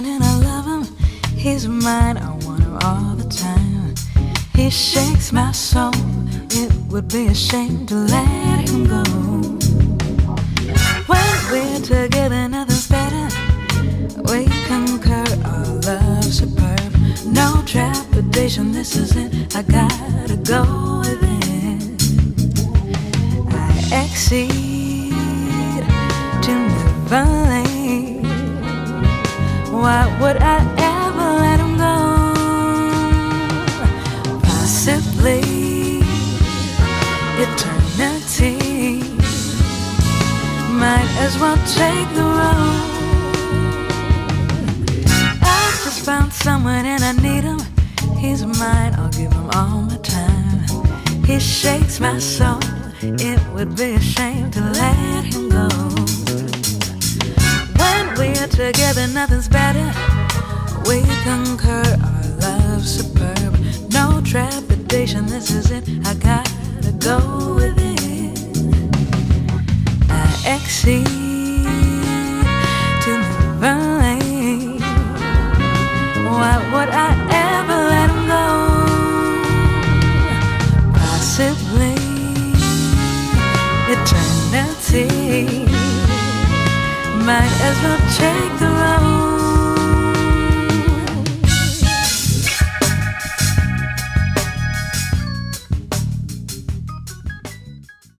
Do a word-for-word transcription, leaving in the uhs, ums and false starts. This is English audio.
mine and I love him. He's mine, I want him all the time. He shakes my soul, it would be a shame to let him go. When we're together, nothing's better. We concur, our love's superb. No trepidation, this is it, I gotta go with it. I exceed to never leave. Why would I ever let him go? Possibly eternity, might as well take the road. I've just found someone and I need him. He's mine, I'll give him all my time. He shakes my soul, it would be a shame to let him go. When we're together, nothing's better. We concur, our love's superb. No trepidation, this is it, I gotta go with it. I exceed to never leave. Why would I ever let him go? Possibly eternity, might as well take the road.